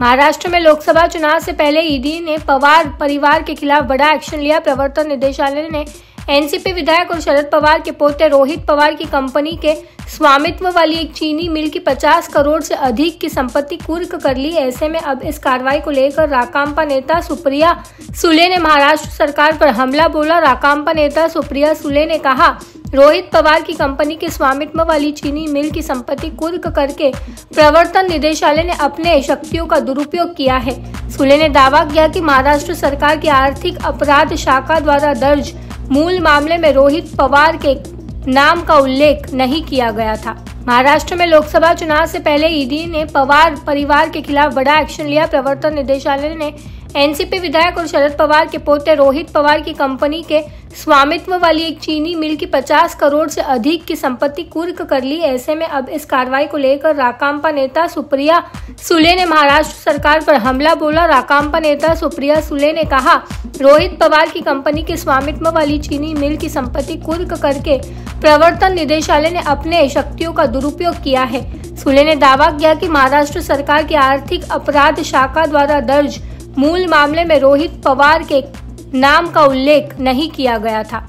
महाराष्ट्र में लोकसभा चुनाव से पहले ईडी ने पवार परिवार के खिलाफ बड़ा एक्शन लिया। प्रवर्तन निदेशालय ने एनसीपी विधायक और शरद पवार के पोते रोहित पवार की कंपनी के स्वामित्व वाली एक चीनी मिल की 50 करोड़ से अधिक की संपत्ति कुर्क कर ली। ऐसे में अब इस कार्रवाई को लेकर राकांपा नेता सुप्रिया सुले ने महाराष्ट्र सरकार पर हमला बोला। राकांपा नेता सुप्रिया सुले ने कहा, रोहित पवार की कंपनी के स्वामित्व वाली चीनी मिल की संपत्ति कुर्क करके प्रवर्तन निदेशालय ने अपने शक्तियों का दुरुपयोग किया है। सुले ने दावा किया कि महाराष्ट्र सरकार की आर्थिक अपराध शाखा द्वारा दर्ज मूल मामले में रोहित पवार के नाम का उल्लेख नहीं किया गया था। महाराष्ट्र में लोकसभा चुनाव से पहले ईडी ने पवार परिवार के खिलाफ बड़ा एक्शन लिया। प्रवर्तन निदेशालय ने एनसीपी विधायक और शरद पवार के पोते रोहित पवार की कंपनी के स्वामित्व वाली एक चीनी मिल की 50 करोड़ से अधिक की संपत्ति कुर्क कर ली। ऐसे में अब इस कार्रवाई को लेकर राकांपा नेता सुप्रिया सुले ने महाराष्ट्र सरकार पर हमला बोला। राकांपा नेता सुप्रिया सुले ने कहा, रोहित पवार की कंपनी के स्वामित्व वाली चीनी मिल की संपत्ति कुर्क करके प्रवर्तन निदेशालय ने अपने शक्तियों का दुरुपयोग किया है। सुले ने दावा किया कि महाराष्ट्र सरकार की आर्थिक अपराध शाखा द्वारा दर्ज मूल मामले में रोहित पवार के नाम का उल्लेख नहीं किया गया था।